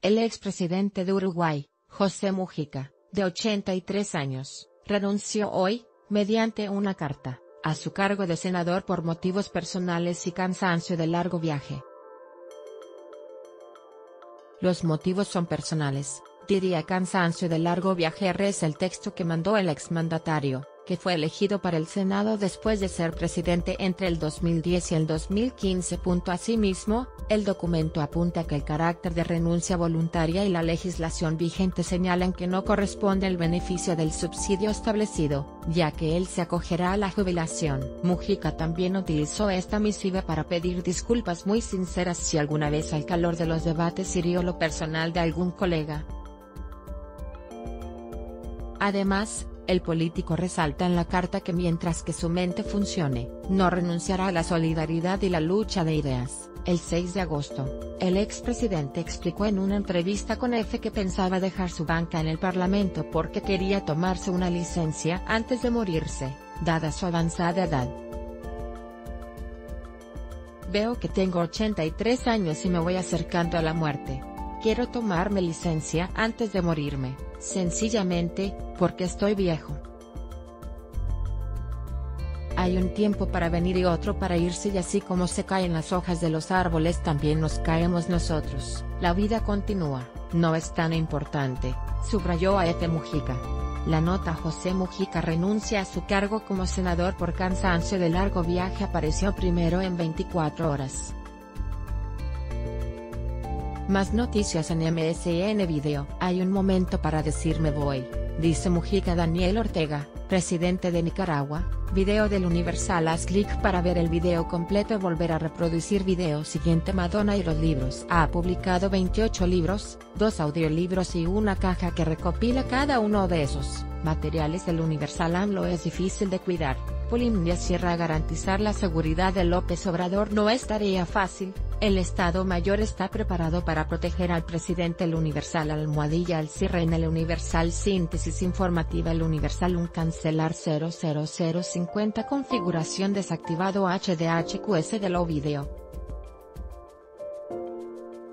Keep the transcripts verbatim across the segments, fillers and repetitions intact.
El expresidente de Uruguay, José Mujica, de ochenta y tres años, renunció hoy, mediante una carta, a su cargo de senador por motivos personales y cansancio de largo viaje. Los motivos son personales, diría cansancio de largo viaje, es el texto que mandó el exmandatario, que fue elegido para el Senado después de ser presidente entre el dos mil diez y el dos mil quince. Asimismo, el documento apunta que el carácter de renuncia voluntaria y la legislación vigente señalan que no corresponde el beneficio del subsidio establecido, ya que él se acogerá a la jubilación. Mujica también utilizó esta misiva para pedir disculpas muy sinceras si alguna vez al calor de los debates hirió lo personal de algún colega. Además, el político resalta en la carta que mientras que su mente funcione, no renunciará a la solidaridad y la lucha de ideas. El seis de agosto, el expresidente explicó en una entrevista con E F E que pensaba dejar su banca en el Parlamento porque quería tomarse una licencia antes de morirse, dada su avanzada edad. Veo que tengo ochenta y tres años y me voy acercando a la muerte. Quiero tomarme licencia antes de morirme, sencillamente, porque estoy viejo. Hay un tiempo para venir y otro para irse, y así como se caen las hojas de los árboles también nos caemos nosotros. La vida continúa, no es tan importante, subrayó a Efe Mujica. La nota José Mujica renuncia a su cargo como senador por cansancio de largo viaje apareció primero en veinticuatro horas. Más noticias en M S N Video. Hay un momento para decir me voy, dice Mujica. Daniel Ortega, presidente de Nicaragua. Video del Universal. Haz clic para ver el video completo y volver a reproducir. Video siguiente. Madonna y los libros. Ha publicado veintiocho libros, dos audiolibros y una caja que recopila cada uno de esos materiales del Universal. AMLO es difícil de cuidar. Polimnia cierra. Garantizar la seguridad de López Obrador no es tarea fácil. El Estado Mayor está preparado para proteger al presidente. El Universal. Almohadilla. Al cierre en el Universal. Síntesis informativa. El Universal. Un cancelar cero cero cero cincuenta. Configuración desactivado. H D H Q S de lo video.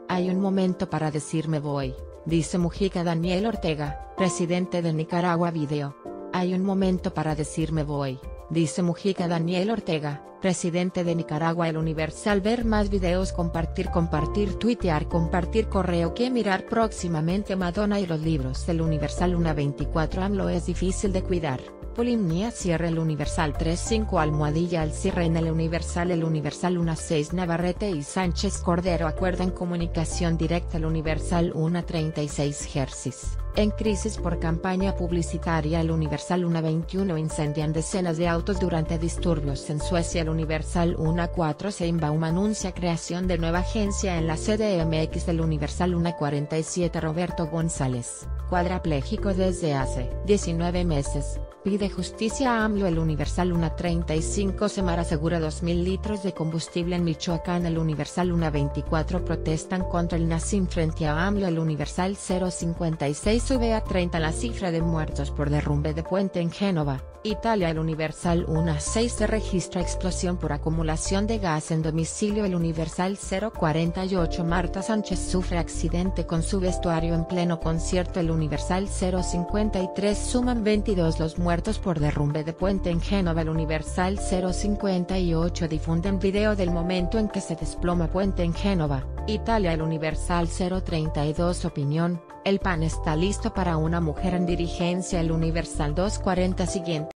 Hay un momento para decir me voy, dice Mujica. Daniel Ortega, presidente de Nicaragua. Video. Hay un momento para decir me voy, dice Mujica. Daniel Ortega, presidente de Nicaragua. El Universal. Ver más videos. Compartir. Compartir. Tuitear. Compartir. Correo. Que mirar próximamente. Madonna y los libros. El Universal. Una veinticuatro. AMLO es difícil de cuidar. Polimnia cierra. El Universal. Tres cinco. Almohadilla. Al cierre en el Universal. El Universal. Una seis. Navarrete y Sánchez Cordero acuerdan comunicación directa. El Universal. Una treinta y seis. Jersis en crisis por campaña publicitaria. El Universal. Una veintiuno. Incendian decenas de autos durante disturbios en Suecia. El Universal. Una cuatro. Seinbaum anuncia creación de nueva agencia en la C D M X. El Universal. Una cuarenta y siete. Roberto González, cuadrapléjico desde hace diecinueve meses, pide justicia a AMLO. El Universal. Una treinta y cinco. Semar asegura dos mil litros de combustible en Michoacán. El Universal. Una veinticuatro. Protestan contra el Nasim frente a AMLO. El Universal. Cero cincuenta y seis. Sube a treinta la cifra de muertos por derrumbe de puente en Génova, Italia. El Universal. Una seis. Se registra explosión por acumulación de gas en domicilio. El Universal. Cero cuarenta y ocho. Marta Sánchez sufre accidente con su vestuario en pleno concierto. El Universal. Cero cincuenta y tres. Suman veintidós los muertos por derrumbe de puente en Génova. El Universal. Cero cincuenta y ocho. Difunden video del momento en que se desploma puente en Génova, Italia. El Universal. Cero treinta y dos. Opinión: el PAN está listo para una mujer en dirigencia. El Universal. Dos cuarenta. Siguiente.